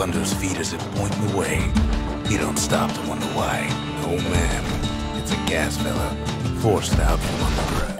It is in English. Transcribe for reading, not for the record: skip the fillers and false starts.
under his feet as it pointing the way. You don't stop to wonder why. No, ma'am. It's a gas fella forced out from underground.